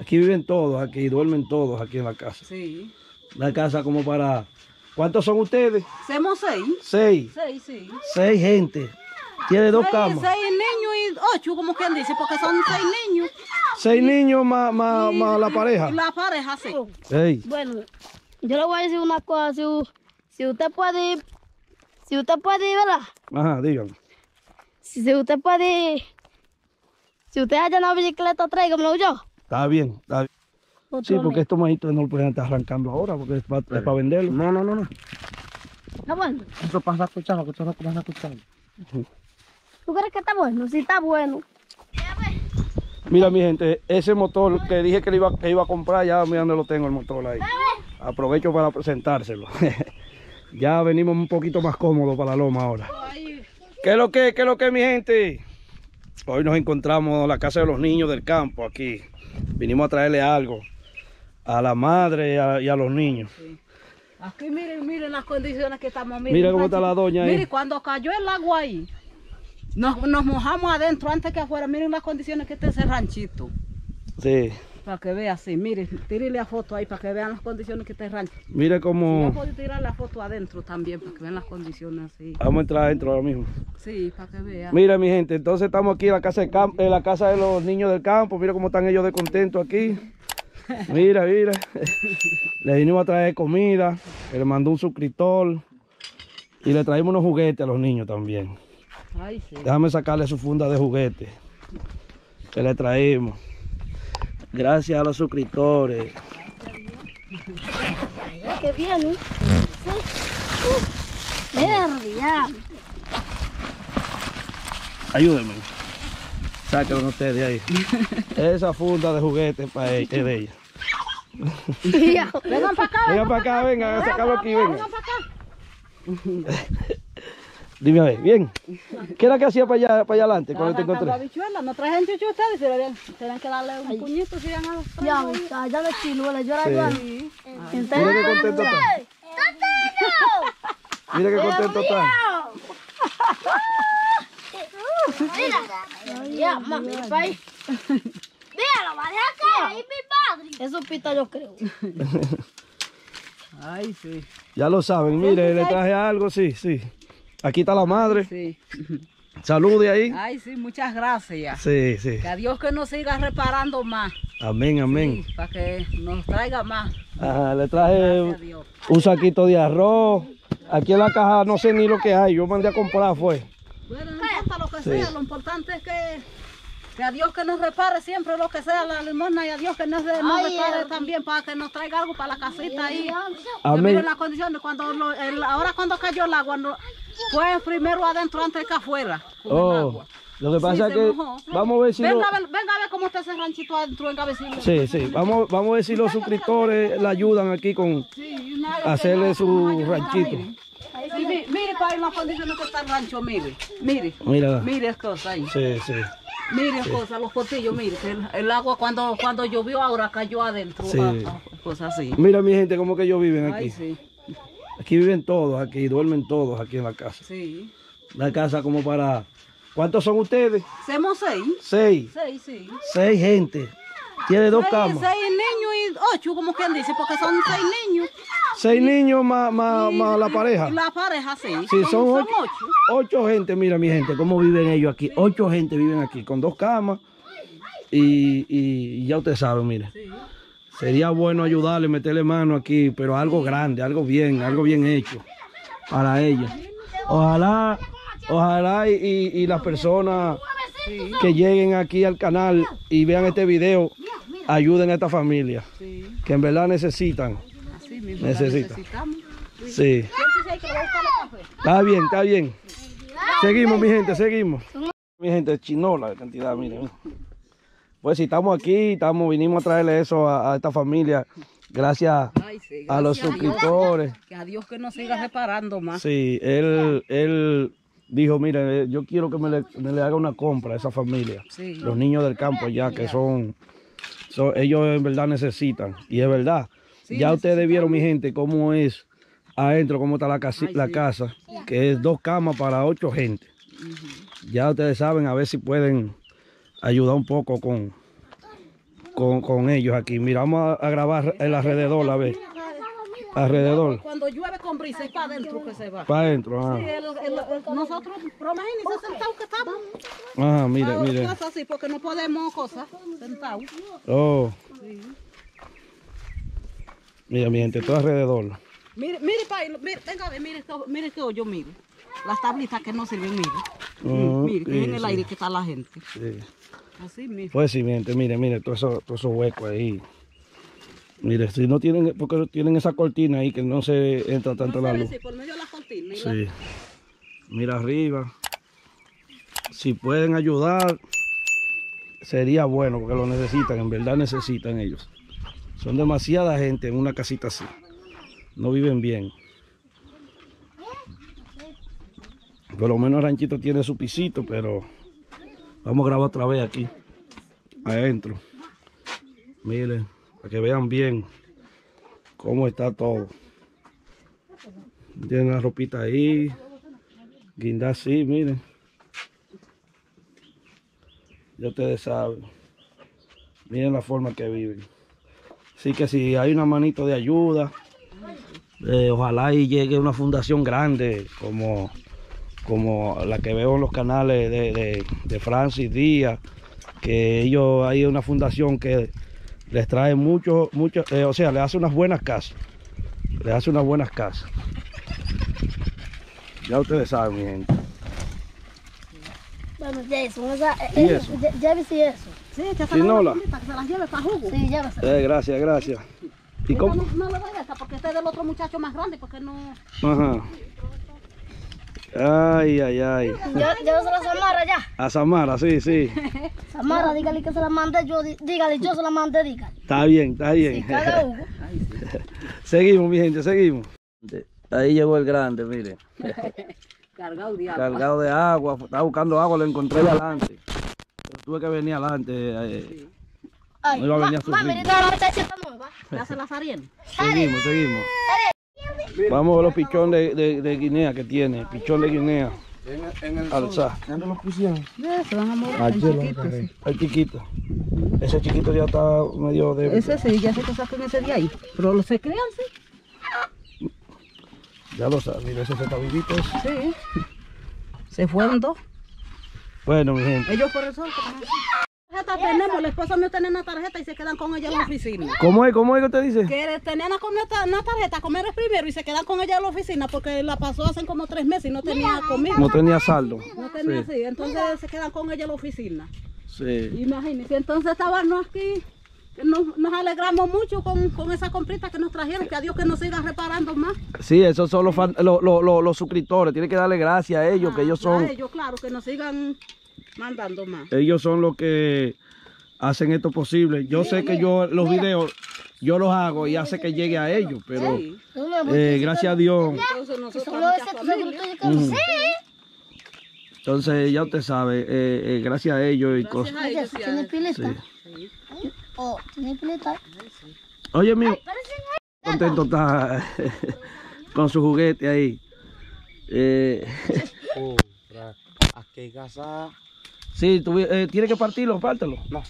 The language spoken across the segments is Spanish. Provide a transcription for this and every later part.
Aquí viven todos, aquí duermen todos, aquí en la casa. Sí. La casa como para... ¿Cuántos son ustedes? Somos seis. Seis. Seis, sí. Seis gente. Tiene dos camas. Seis niños y ocho, como quien dice, porque son seis niños. Seis niños más la pareja. La pareja, sí. Hey. Bueno, yo le voy a decir una cosa. Si usted puede ir, ¿verdad? Ajá, dígame. Si usted haya una bicicleta, tráigamelo yo. Está bien, está bien. Sí, porque estos majitos no lo pueden estar arrancando ahora, porque es para venderlo. No. ¿Está bueno? Eso pasa escuchando, que ustedes no van a escuchar. ¿Tú crees que está bueno? Sí, está bueno. Mira, mi gente, ese motor que dije que iba a comprar, ya mira dónde lo tengo el motor ahí. Aprovecho para presentárselo. Ya venimos un poquito más cómodos para la loma ahora. ¿Qué es lo que, mi gente? Hoy nos encontramos en la casa de los niños del campo, aquí. Vinimos a traerle algo a la madre y a los niños. Sí. Aquí miren las condiciones que estamos. Miren cómo está la doña ahí. Miren, cuando cayó el agua ahí, nos mojamos adentro antes que afuera. Miren las condiciones que está ese ranchito. Sí. Para que vean, sí, miren, tírenle la foto ahí para que vean las condiciones que está el rancho. Mire cómo... Si no, puedo tirar la foto adentro también para que vean las condiciones así. Vamos a entrar adentro ahora mismo. Sí, para que vean. Mira, mi gente, entonces estamos aquí en la casa del campo, en la casa de los niños del campo. Mira cómo están ellos de contento aquí. Mira. Les vinimos a traer comida, le mandó un suscriptor y le traímos unos juguetes a los niños también. Ay, sí. Déjame sacarle su funda de juguetes que le traímos. Gracias a los suscriptores. Que bien, ya. Ayúdenme. Sáquenlo ustedes de ahí. Esa funda de juguete para ella, es de ella. Vengan para acá, vengan a sacarlo aquí, vengan. Dime a ver, bien. ¿Qué era que hacía para allá adelante cuando te encontré? La bichuela, no traje chuchu ustedes, tenían que darle un puñito si iban a los trajes. Ya de chiluela, yo la vi. Mira qué contento está. Mira qué contento está. Mira. Ya, mami, para ahí. Mira, lo vale acá, ahí mi padre. Eso pita yo creo. Ay, sí. Ya lo saben, mire, le traje algo, sí. Aquí está la madre. Sí. Salude ahí. Ay, sí, muchas gracias. Sí. Que a Dios que nos siga reparando más. Amén. Sí, para que nos traiga más. Ajá, le traje un saquito de arroz. Aquí en la caja no sé ni lo que hay. Yo mandé a comprar, fue. Bueno, no importa lo que sea. Lo importante es que a Dios que nos repare siempre lo que sea la limosna. Y a Dios que nos repare también para que nos traiga algo para la casita ahí. Amén. Miren las condiciones. Ahora cuando cayó el agua... Fue primero adentro antes que afuera. Lo que pasa es que vamos a ver si... Venga a ver cómo está ese ranchito adentro, venga a ver si... Sí, vamos a ver si los suscriptores la ayudan aquí con hacerle su ranchito. Mire para ahí las condiciones que está el rancho, mire cosas ahí. Sí. Mire cosas, los potillos, mire, el agua cuando llovió ahora cayó adentro, cosas así. Mira mi gente, como que ellos viven aquí. Aquí viven todos, aquí duermen todos, aquí en la casa. Sí. La casa como para... ¿Cuántos son ustedes? Somos seis. Seis. Seis, sí. Seis gente. Tiene dos camas. Seis niños y ocho, como quien dice, porque son seis niños. Seis niños más la pareja. La pareja, sí. Sí, son ocho. Ocho gente, mira mi gente, cómo viven ellos aquí. Sí. Ocho gente viven aquí, con dos camas. Y ya ustedes saben, mire. Sí. Sería bueno ayudarle, meterle mano aquí, pero algo grande, algo bien hecho para ella. Ojalá y las personas que lleguen aquí al canal y vean este video, ayuden a esta familia, que en verdad necesitan. Sí. Está bien. Seguimos, mi gente, seguimos. Mi gente, chinola la cantidad, miren. Pues si estamos aquí, vinimos a traerle eso a esta familia, gracias a los suscriptores. Que a Dios que nos siga reparando más. Sí, él dijo, mire, yo quiero que me le haga una compra a esa familia. Sí. Los niños del campo ya, que son ellos en verdad necesitan. Y es verdad, sí, ya ustedes vieron mi gente cómo es adentro, cómo está la casa, que es dos camas para ocho gente. Ya ustedes saben, a ver si pueden ayuda un poco con ellos aquí. Mira, vamos a grabar el alrededor, la vez. Alrededor. Cuando llueve con brisa es para adentro que se va. Para adentro, ajá. Sí, nosotros, pero imagínense sentados que estamos. Ajá, mire, mire. Así porque no podemos cosas sentados. Oh. Sí. Mira, mi gente, todo alrededor. Mire, mire, pai, mire, venga, mire que yo mire. Las tablitas que no sirven, mire. Mire, sí, en el aire que está la gente. Sí. Así mismo. Pues sí, mi gente, mire, mire, todo eso hueco ahí. Mire, si no tienen, porque tienen esa cortina ahí que no se entra tanto la luz. Sí, por medio de la cortina. Sí. Mira arriba. Si pueden ayudar, sería bueno, porque lo necesitan, en verdad necesitan ellos. Son demasiada gente en una casita así. No viven bien. Por lo menos Ranchito tiene su pisito, pero vamos a grabar otra vez aquí. Adentro. Miren. Para que vean bien cómo está todo. Tienen la ropita ahí. Guinda así, miren. Ya ustedes saben. Miren la forma que viven. Así que si hay una manito de ayuda, ojalá y llegue una fundación grande como la que veo en los canales de Francis Díaz, que ellos, hay una fundación que les trae mucho, o sea, les hace unas buenas casas. Les hace unas buenas casas. Ya ustedes saben, mi gente. Bueno, Yeison, llévese eso. Sí, ya se la para que se las lleve para jugo. Sí, llévese. Gracias, gracias. ¿Y cómo? No le doy esta porque este es del otro muchacho más grande, porque no... Ajá. Ay, ay, ay. Llévasela a Samara ya. A Samara, sí, sí. Samara, dígale que se la mandé yo, dígale, yo se la mandé, dígale. Está bien, está bien. Sí, cada uno. Seguimos, mi gente, seguimos. Ahí llegó el grande, mire. Cargado de agua. Cargado de agua, estaba buscando agua, lo encontré adelante. Pero tuve que venir adelante. Sí. Ay, no iba a venir a su mami, la hace la sariena. Seguimos, seguimos. Vamos a ver los pichón de Guinea que tiene, pichón de Guinea. En el alza. ¿Dónde los pusieron? Se van a mover. Al chiquito. Sí. El chiquito. Ese chiquito ya está medio débil. Ese sí, ya sé que sacan ese de ahí. Pero los se crean, sí. Ya lo saben, mira, esos está vivitos. Sí. Se fueron dos. Bueno, mi gente. Ellos por eso. Tenemos, la esposa mía tiene una tarjeta y se quedan con ella en la oficina. ¿Cómo es que usted dice? Que tenían una tarjeta, comer primero y se quedan con ella en la oficina porque la pasó hace como 3 meses y no tenía comida. No tenía saldo. No tenía, sí. Entonces se quedan con ella en la oficina. Sí. Imagínense, entonces estábamos aquí, nos alegramos mucho con esa comprita que nos trajeron, que a Dios que nos siga reparando más. Sí, esos son los suscriptores, tienen que darle gracias a ellos, que ellos son... A ellos, claro, que nos sigan... mandando más. Ellos son los que hacen esto posible. Yo sé que yo los videos yo los hago y hace que llegue a ellos, pero gracias a Dios. Entonces ya usted sabe, gracias a ellos y cosas. Oye, mío, contento está con su juguete ahí. Aquí casa. Sí, tiene que partirlo, pártelo. No,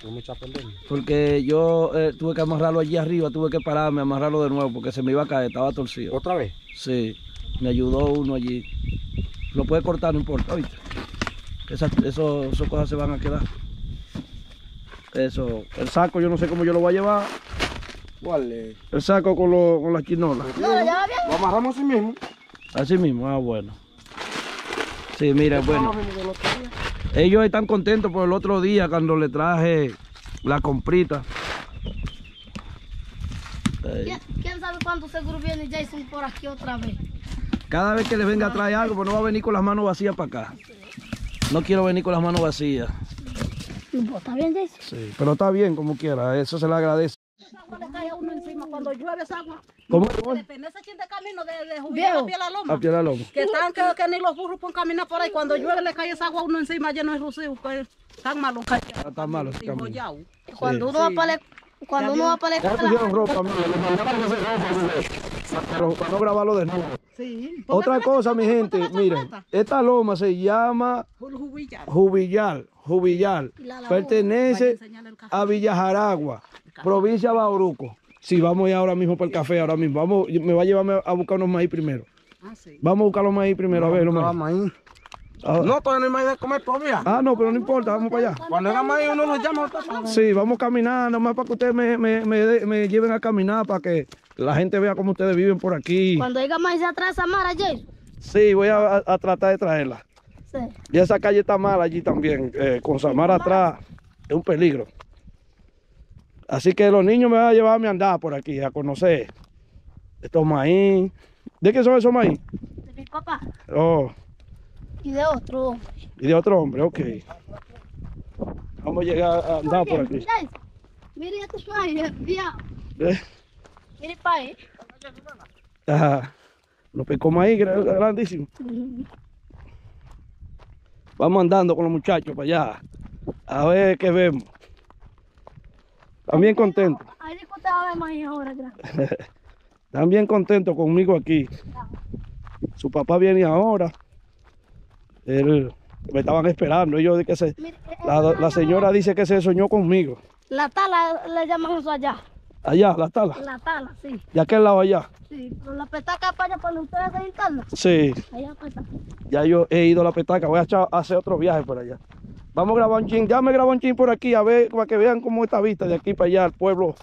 tengo mucha pandemia. Porque yo tuve que amarrarlo allí arriba, tuve que pararme, amarrarlo de nuevo, porque se me iba a caer, estaba torcido. ¿Otra vez? Sí, me ayudó uno allí. Lo puede cortar, no importa, ¿oíste? Esas cosas se van a quedar. Eso, el saco yo no sé cómo yo lo voy a llevar. ¿Cuál es? El saco con las chinolas. No, lo lleva bien. Lo amarramos así mismo. Así mismo, ah, bueno. Sí, mira, bueno. Ellos están contentos por el otro día cuando le traje la comprita. ¿Quién sabe cuándo seguro viene Yeison por aquí otra vez? Cada vez que les venga a traer algo, pues no va a venir con las manos vacías para acá. No quiero venir con las manos vacías. ¿Está bien, Yeison? Sí, pero está bien como quiera, eso se le agradece. Esa agua le cae a uno encima cuando llueve esa agua. ¿Cómo? Depende ese chin de camino de Jubillar a Pie la Loma. A Pie la Loma. Que están que ni los burros pueden caminar por ahí. Cuando llueve le cae esa agua a uno encima lleno de rocío. Están malos. Están malos. Cuando uno va para la escuela. Ya pusieron ropa, mira. pero para no grabarlo de nuevo. Sí. Otra cosa, mi gente, miren, esta loma se llama Jubillar. Pertenece a Villa Jaragua, provincia de Bahoruco. Sí, vamos ya ahora mismo para el café, ahora mismo. Vamos, me va a llevarme a buscar unos maíz primero. Ah, sí. Vamos a buscar los maíz primero, a ver los maíz. No, todavía no hay maíz de comer todavía. Ah, no, pero no importa, vamos para allá. Cuando era maíz uno nos llama. Sí, vamos caminando, más para que ustedes me lleven a caminar, para que la gente vea cómo ustedes viven por aquí. Cuando haya maíz atrás, Samara, ¿y? Sí, voy a tratar de traerla. Sí. Y esa calle está mala allí también, con Samara atrás, es un peligro. Así que los niños me van a llevar a mi andar por aquí, a conocer estos maíz. ¿De qué son esos maíz? De mi papá. Oh. Y de otro hombre. Y de otro hombre, ok. Vamos a llegar a andar por aquí. Mire estos maíz, mire para ahí. Ajá. Los picó maíz grandísimo. Vamos andando con los muchachos para allá. A ver qué vemos. También contento. También contento conmigo aquí. Su papá viene ahora. Él, me estaban esperando. Ellos de que se, la señora dice que se soñó conmigo. La tala le llaman eso allá. Allá, la tala. La tala, sí. ¿De aquel lado allá? Sí, pero la petaca para allá, para ustedes de interna. Sí. Allá petaca. Ya yo he ido a la petaca, voy a hacer otro viaje para allá. Vamos a grabar un chin, ya me grabo un chin por aquí, a ver, para que vean cómo está vista de aquí para allá, el pueblo,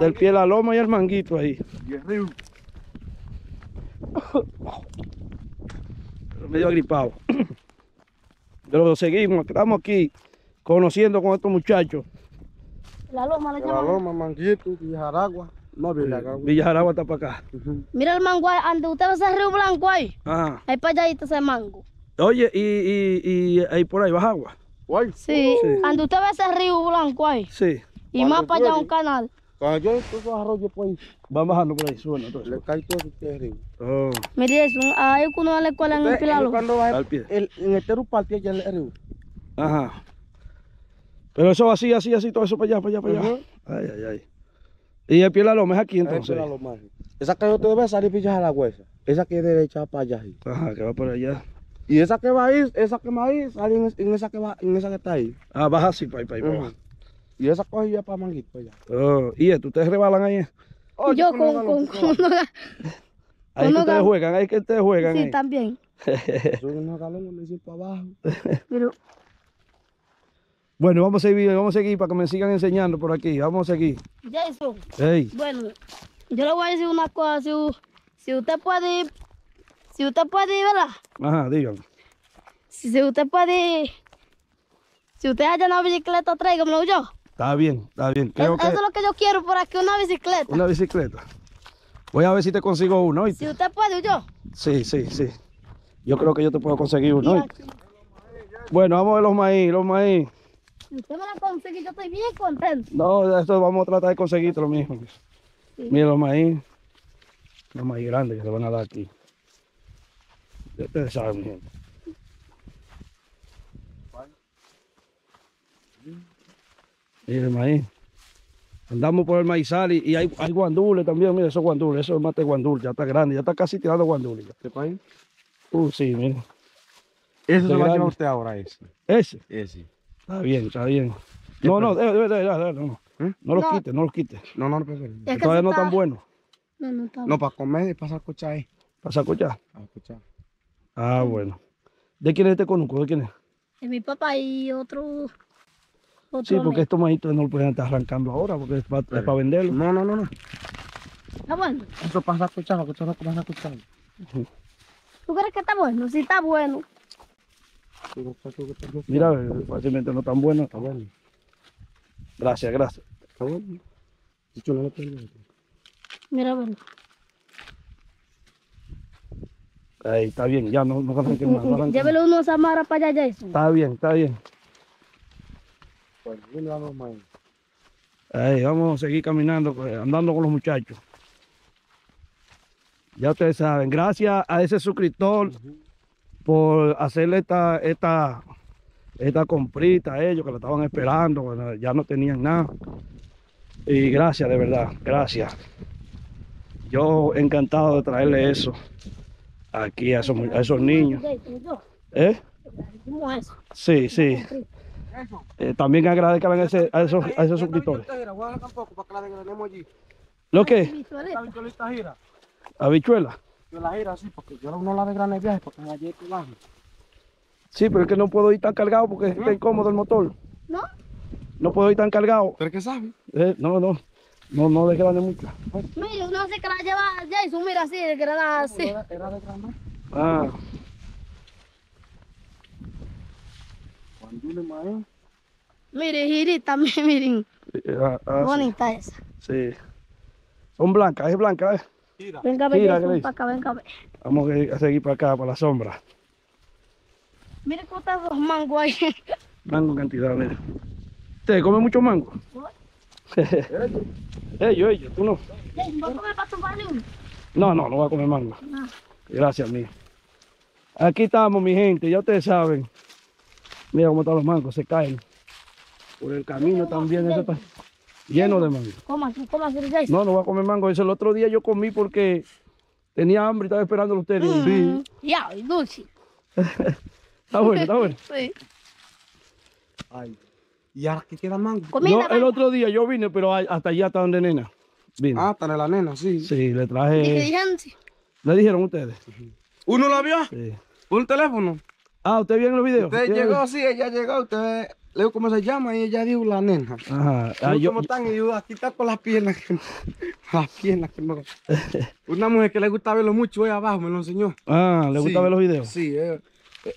del pie de la loma y el manguito ahí. Y el río. Pero medio agripado. Pero seguimos, estamos aquí, conociendo con estos muchachos. La loma, la loma, manguito, Villa Jaragua. No, Villa Jaragua. Villa Jaragua está para acá. Mira el mango, ande usted ve ese río blanco ahí. Ajá. Ahí para allá está ese mango. Oye, y ahí por ahí baja agua. Sí, cuando usted ve ese río blanco ahí. Sí. Y cuando más para allá un canal. Cuando yo esos arroyos por ahí. Van bajando por ahí, suena todo. Le cae todo este río. Oh. Mire eso, ahí uno va a la escuela en el Pilalo. Cuando va al pie. En este partido allá en el río. Ajá. Pero eso así, todo eso para allá. Uh-huh. Ay, ay, ay. Y el pie de la loma es aquí entonces. El pie de la loma. Esa calle usted debe salir pillas a la huesa. Esa que es derecha para allá. Ahí. Ajá, que va para allá. Y esa que va ahí, sale en esa que está ahí. Ah, baja así para ahí. Uh-huh. Y esa cogida para manguito para allá. Oh, y esto, ustedes rebalan ahí. Oh, yo con ahí que ustedes juegan, Sí, ahí. También. Son unos galones, me dicen para abajo. Pero... Bueno, vamos a seguir para que me sigan enseñando por aquí. Vamos a seguir. Yeison. Hey. Bueno, yo le voy a decir una cosa, si usted puede ir, ¿verdad? Ajá, dígame. Si usted haya una bicicleta, tráigamelo yo. Está bien. Eso es lo que yo quiero por aquí, una bicicleta. Voy a ver si te consigo una, ¿oíste? Si usted puede, yo. Sí. Yo creo que yo te puedo conseguir una, ¿oíste? Bueno, vamos a ver los maíz. Si usted me la consigue, yo estoy bien contento. No, esto vamos a tratar de conseguirte lo mismo. Sí. Mira los maíz grandes que se van a dar aquí. Ya ustedes saben, gente. Mira el maíz. Andamos por el maizal y hay guandules también. Mira esos guandules, eso es mate guandul. Ya está grande, ya está casi tirando guandules. ¿Este país? Sí, mira. ¿Ese se va a llevar usted ahora? ¿Ese? Está bien. No. No los quites. No. Es que todavía no están buenos. No. No, para comer y para sacochar ahí. ¿Para sacochar? Para sacochar. Ah, bueno. ¿De quién es este conuco? ¿De quién es? De mi papá y otro sí, porque estos maítos no los pueden estar arrancando ahora, porque es para venderlo. No. ¿Está bueno? Eso es para sacochar, para sacochar. ¿Tú crees que está bueno? Sí, está bueno. Mira, fácilmente no tan bueno. Está bueno. Gracias. Está bueno. Mira, bueno. Ahí, está bien, ya no arranquen más. Llévele uno a Samara para allá, Yeison. Está bien. Ahí, vamos a seguir caminando, andando con los muchachos. Ya ustedes saben, gracias a ese suscriptor. Uh-huh. Por hacerle esta comprita a ellos que la estaban esperando, bueno, ya no tenían nada. Y gracias, de verdad, gracias. yo encantado de traerle eso aquí a esos niños. ¿Eh? Sí, sí. También agradezco a esos suscriptores. ¿Lo qué? ¿Habichuela? Yo la gira, sí, porque yo no la de gran viaje, porque me llegué con la... Sí, pero es que no puedo ir tan cargado porque está incómodo el motor. ¿No? No puedo ir tan cargado. ¿Pero qué sabe? No desgrane mucho. Mira, no sé que la lleva Yeison, mira así, desgrana así. Era de grana. Ah. Mire, girita, miren. Bonita esa. Sí. Son blancas, es blanca, ¿eh? Gira. Venga, ven para acá, venga. Vamos a seguir para acá, para la sombra. Miren cómo están los mangos ahí. Mango en cantidad, mire. ¿Usted come mucho mango? Ellos, tú no. ¿Vas a comer para tumbarle uno? No voy a comer mango. No. Gracias, mía. Aquí estamos, mi gente, ya ustedes saben. Mira cómo están los mangos, se caen. Por el camino también, eso está lleno de mango. ¿Cómo así? No voy a comer mango. Eso el otro día yo comí porque tenía hambre y estaba esperando a ustedes. Sí. Ya, y dulce. Está bueno, está bueno. Sí. Ay. ¿Y ahora qué queda mango? Yo, el otro día yo vine, pero hasta allá, hasta donde nena. Vine. Ah, hasta la nena, sí. Sí, le traje. ¿Y qué dijeron? Sí. ¿Le dijeron ustedes? ¿Uno la vio? Sí. ¿Un teléfono? Ah, ¿usted vio en los videos? Usted llegó, sí, ella llegó. Usted le dijo cómo se llama y ella dijo la nena. Ajá. ¿Cómo están? Y yo, aquí está con las piernas. Las piernas que no. Una mujer que le gusta verlo mucho, ahí abajo me lo enseñó. Ah, ¿le gusta ver los videos? Sí,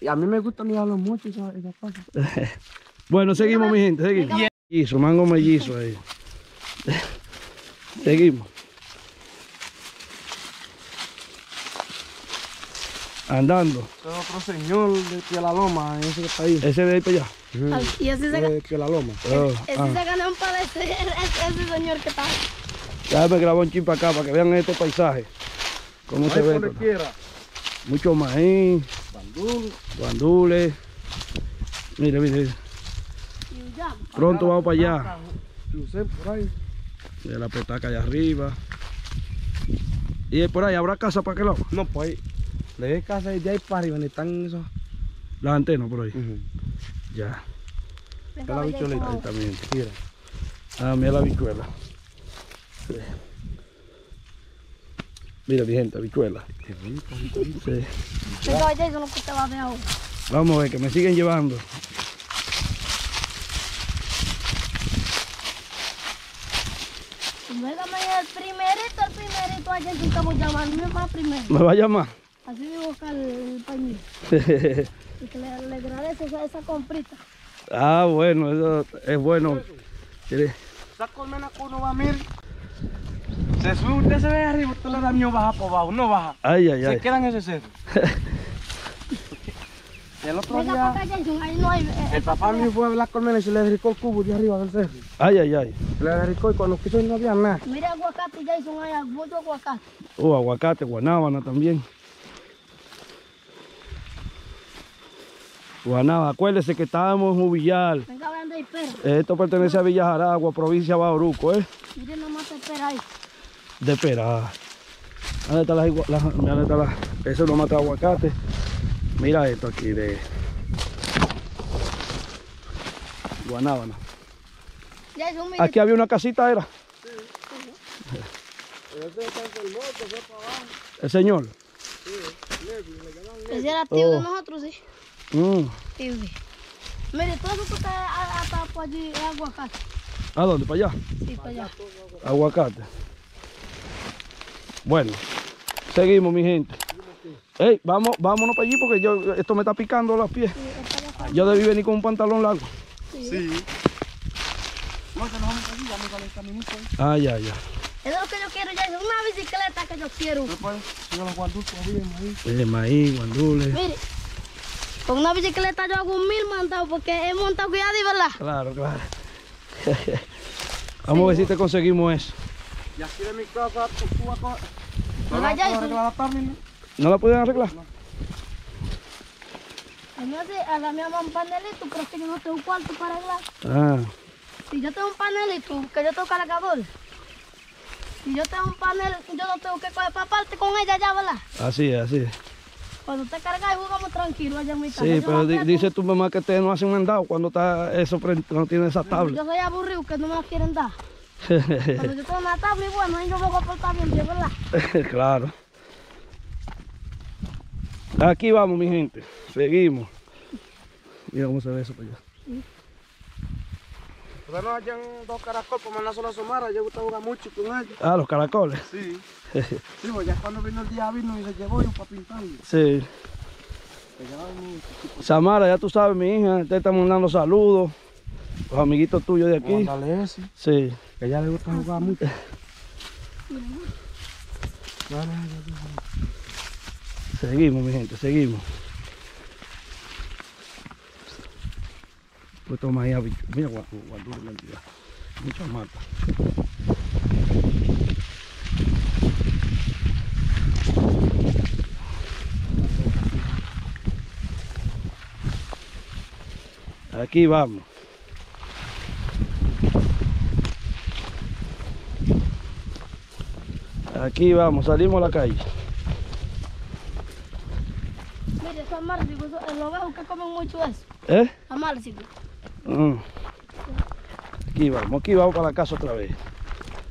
a mí me gusta mirarlo mucho esa cosa. Bueno, seguimos, mi gente, seguimos. Mellizo, mango mellizo ahí. Seguimos. Andando. Este es otro señor de Pie la Loma, ese que está ahí. Ese de ahí para allá. Y ese de Pie la Loma. Ese se ganó un par de ese señor que está ahí. Déjame grabar un chin para acá para que vean estos paisajes. Cómo se ve. Mucho maíz. Guandules. Mire. Pronto vamos para allá. Mira la petaca allá arriba. ¿Y por ahí habrá casa para qué lado? No, pues ahí. Le ve casa y de ahí para arriba, donde están esos... Las antenas por ahí. Ya. Mira la bichuelita. Ahí también. Mira. Ah, mira la bichuela. Sí. Mira, mi gente, bichuela. Qué rico. Vamos a ver, que me siguen llevando. El primerito allá que estamos llamando, me va a primero. ¿Me va a llamar? Así voy a buscar el pañuelo. Y que le agradezco esa comprita. Ah, bueno, eso es bueno. Esa colmena que uno va a mirar. Se sube, usted se ve arriba, usted le da miedo, baja por abajo, no baja. Se quedan en ese cerro. El otro día, el papá mío fue a ver las colmenas y se le derricó el cubo de arriba del cerro. Se le derricó y cuando quiso no había nada. Mira aguacate, Yeison, hay mucho aguacate. Aguacate, guanábana también. Guanábana, acuérdese que estábamos en Jubillar. Venga, hablando de pera. Esto pertenece a Villa Jaragua, provincia de Bahoruco, ¿eh? Miren nomás de pera ahí. De pera. ¿Dónde están las? Eso no mata aguacate. Mira esto aquí de guanábana. Aquí había una casita, ¿era? Sí. ¿El señor? Sí, ese era tío de nosotros, sí. Tío. Mire, todo eso está hasta por allí, es aguacate. ¿A dónde? ¿Para allá? Sí, para allá. Aguacate. Bueno, seguimos, mi gente. Ey, vámonos para allí porque esto me está picando los pies. Yo debí venir con un pantalón largo. Sí. No, que nos vamos para allí, vamos para el caminito. Ya. Eso es lo que yo quiero, ya es una bicicleta que yo quiero. Yo los guandules, maíz, guandules. Mire, con una bicicleta yo hago 1000 montados porque he montado cuidado, ¿verdad? Claro. Vamos a ver si te conseguimos eso. Y aquí de mi casa, tú vas a coger. ¿No la pueden arreglar? No. A la mía va un panelito, pero es que yo no tengo un cuarto para arreglar. Si yo tengo un panelito, que yo toco cargador. Si yo tengo un panel, yo no tengo que coger para parte con ella ya, ¿verdad? Así es, así es. Cuando te cargas y jugamos tranquilo allá en mi casa. Sí, pero dice tu mamá que te no hacen un dado cuando está eso cuando tiene esa tabla. Yo soy aburrido que no me quieren dar. Cuando yo tengo una tabla y bueno, ahí yo me voy a portar bien, ¿verdad? Claro. Aquí vamos, mi gente. Seguimos. Mira cómo se ve eso para allá. Ustedes no hayan dos caracoles para mandar solo a Samara, yo gusta jugar mucho con ellos. Ah, los caracoles. Sí. Sí, pues ya cuando vino el día vino y se llevó yo para pintarlo. Sí. Samara, ya tú sabes, mi hija, te están mandando saludos. Los amiguitos tuyos de aquí. Mándale ese. Sí. Que a ella le gusta jugar mucho. Seguimos, mi gente, seguimos. Pues toma ahí, mira, guardura la entidad. Muchas matas. Aquí vamos. Aquí vamos, salimos a la calle. Mire, son marcicos, los veo que comen mucho eso. ¿Eh? A marcicos. Aquí vamos para la casa otra vez.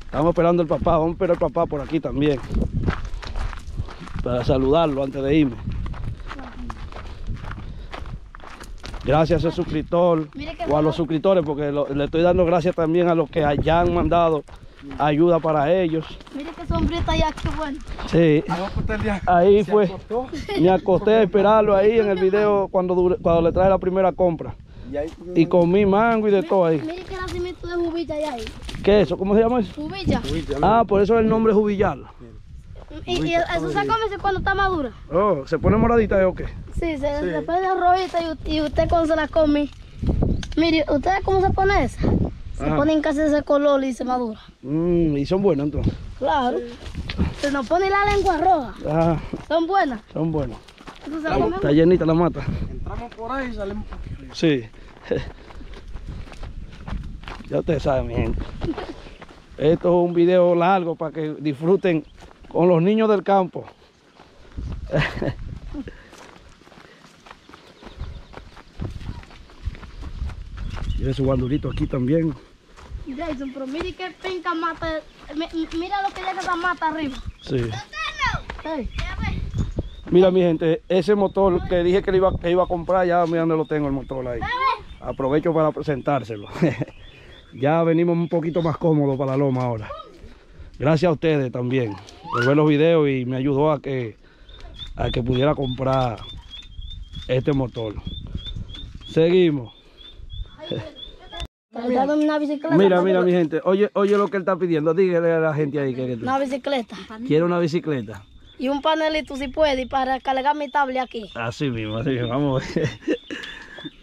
Estamos esperando al papá, vamos a esperar al papá por aquí también. Para saludarlo antes de irme. Gracias al suscriptor o a los suscriptores, porque le estoy dando gracias también a los que hayan mandado ayuda para ellos. Mire que sombrita ya, qué bueno. Sí, ahí fue. Me acosté a esperarlo ahí en el video cuando le traje la primera compra. Y comí mango y de todo ahí. Mire que el nacimiento de Jubillar ahí. ¿Qué es eso? ¿Cómo se llama eso? Jubillar. Ah, por eso el nombre es Jubillar. Y eso se come cuando está madura. Oh, ¿se pone moradita o qué? Sí, se pone rojita y usted cuando se la come. Mire, ¿ustedes cómo se pone esa? Se ponen casi ese color y se madura. Y son buenas entonces. Claro. Se nos pone la lengua roja. Ah. Son buenas. Son buenas. Está llenita la mata. Entramos por ahí y salimos por aquí. Sí. Ya ustedes saben, mi gente. Esto es un video largo para que disfruten con los niños del campo. Tiene su guandulito aquí también. Yeison, pero mire que penca mata. Mira lo que llega esa mata arriba. Sí. Sí. Mira, mi gente, ese motor que dije que iba a comprar, ya mira dónde lo tengo el motor ahí. Aprovecho para presentárselo. Ya venimos un poquito más cómodos para la loma ahora. Gracias a ustedes también por ver los videos y me ayudó a que pudiera comprar este motor. Seguimos. Mira, mira, mi gente, oye lo que él está pidiendo. Dígale a la gente ahí que una bicicleta. Quiero una bicicleta. Y un panelito si puede, para cargar mi tablet aquí. Así mismo, vamos.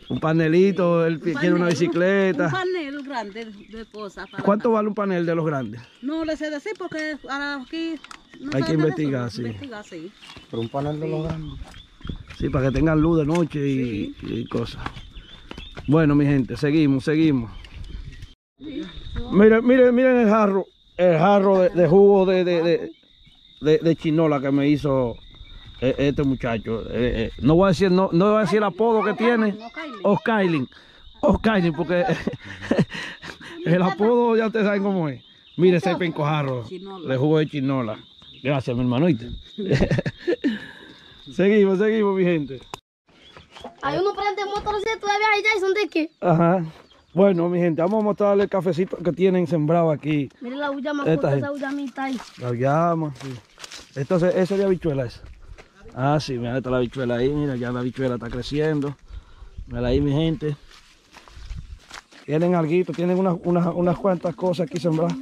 Un panelito, él quiere una bicicleta. Un panel grande de cosas. ¿Cuánto vale un panel de los grandes? No le sé decir porque aquí no hay que investigar, sí. Investigar, sí. Pero un panel de los grandes. Sí, para que tengan luz de noche y, y cosas. Bueno, mi gente, seguimos. Sí. Miren el jarro de jugo de chinola que me hizo este muchacho. No voy a decir no voy a decir el apodo que tiene. Oskailin, porque el apodo ya ustedes saben cómo es. Mire ese pencojarro de jugo de chinola. Gracias, mi hermanito. Seguimos, mi gente. Hay uno prende el motorcito todavía ahí, Yeison, ¿de qué? Ajá. Bueno, mi gente, vamos a mostrarle el cafecito que tienen sembrado aquí. Miren la uyama, esa uyamita ahí. La uyama, sí. Entonces, esa es de habichuela esa. Ah, sí, mira, está la habichuela ahí, mira, ya la habichuela está creciendo. Mira ahí, mi gente. Tienen alguito, tienen unas cuantas cosas aquí sembradas.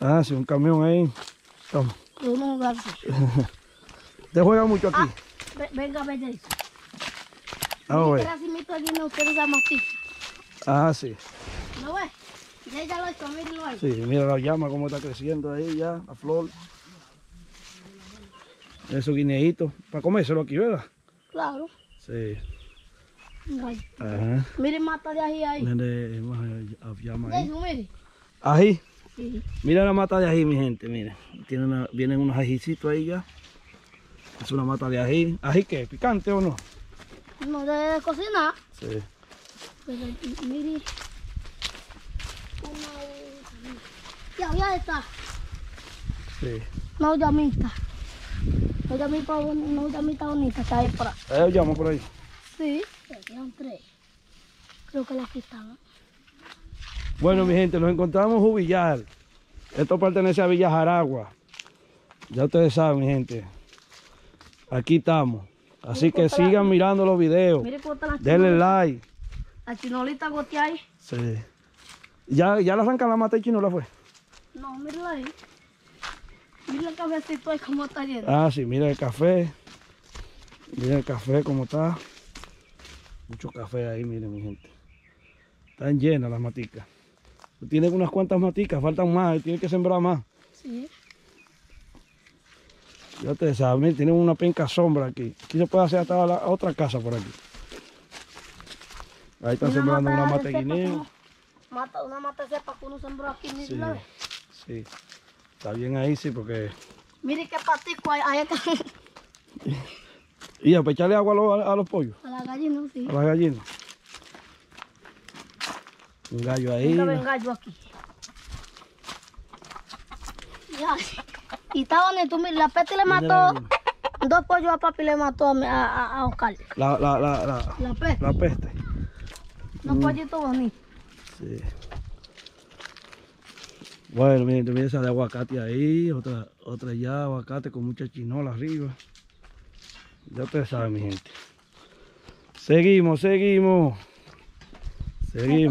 Ah, sí, un camión ahí. Toma. ¿Te juega mucho aquí? Venga, vete eso. Vamos a ver. Ah, sí. ¿Lo ves? Ya lo he hecho, mírenlo ahí. Sí, mira la llama cómo está creciendo ahí ya, la flor. Esos guineitos, para comérselo aquí, ¿verdad? Claro. Sí. Bueno. Ajá. Miren mata de ají ahí. Miren, llama ahí. Eso, mire. Ají. Sí. Mira la mata de ají, mi gente, miren. Vienen unos ajicitos ahí ya. Es una mata de ají. ¿Ají qué? ¿Picante o no? No debe de cocinar. Sí. Pero mire. Ya, ya está. Sí. No, ya está. No, ya está bonita, está ahí por ahí. ¿Ellos llaman por ahí? Sí. Ya quedan tres. Creo que la quitaron. Bueno, mi gente, nos encontramos en Jubillar. Esto pertenece a Villa Jaragua. Ya ustedes saben, mi gente. Aquí estamos. Así que sigan mirando los videos. Denle like. La chinolita gotea ahí. Sí. ¿Ya le arrancan la mata de chinola fue? No, mírala ahí. Mira el cafecito ahí cómo está lleno. Ah, sí, mira el café. Mira el café cómo está. Mucho café ahí, miren, mi gente. Están llenas las maticas. Tienen unas cuantas maticas, faltan más, tienen que sembrar más. Sí. Ya ustedes saben, tienen una penca sombra aquí. Aquí se puede hacer hasta la otra casa por aquí. Ahí están sembrando una mata de guineo. Una mata de cepa que uno sembró aquí mismo. Sí, sí. Está bien ahí, sí, porque... Mire qué patico ahí está. Y a echarle agua a los pollos. A las gallinas, sí. A las gallinas. Un gallo ahí. Nunca ven gallo aquí. Ya. Y está bonito, mira, la Peti le mató dos pollos a papi, le mató a Oskailin. La Peste. La Peste. Unos pollitos bonitos. Sí. Bueno, miren, mira esa de aguacate ahí, otra ya, aguacate con mucha chinola arriba. Ya ustedes saben, mi gente. Seguimos.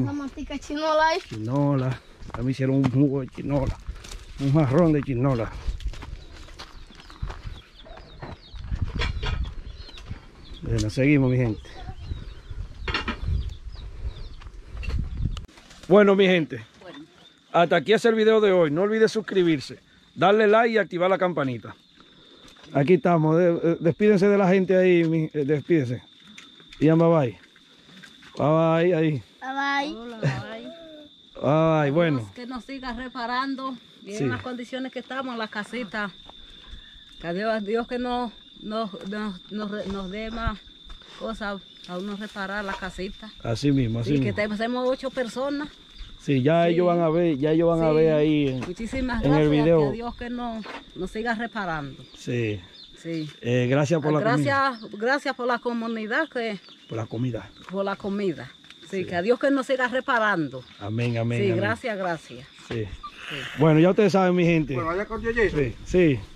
La mantica de chinola ahí. Chinola. Ya me hicieron un jugo de chinola. Un marrón de chinola. Bueno, seguimos, mi gente. Bueno, mi gente. Hasta aquí es el video de hoy. No olvides suscribirse, darle like y activar la campanita. Aquí estamos. Despídense de la gente ahí. Despídense. Digan bye bye. Bye bye. Ahí. Bye bye. Hola, bye. Ay, bueno. Que nos sigas reparando. Miren sí. Las condiciones que estamos en la casita. Que Dios que nos dé más cosas a uno reparar la casita. Así mismo, así mismo. Y que tenemos 8 personas. Sí, ya sí. Ellos van a ver, ya ellos van sí. A ver ahí en, muchísimas gracias en el video. Que Dios que nos siga reparando. Sí. Sí. Gracias por la comida. Gracias por la comunidad que... Por la comida. Por la comida. Sí, sí. Que a Dios que nos siga reparando. Amén, amén. Sí, amén. Gracias, gracias. Sí. Sí. Bueno, ya ustedes saben, mi gente. Bueno, allá con Yeison. Sí, sí.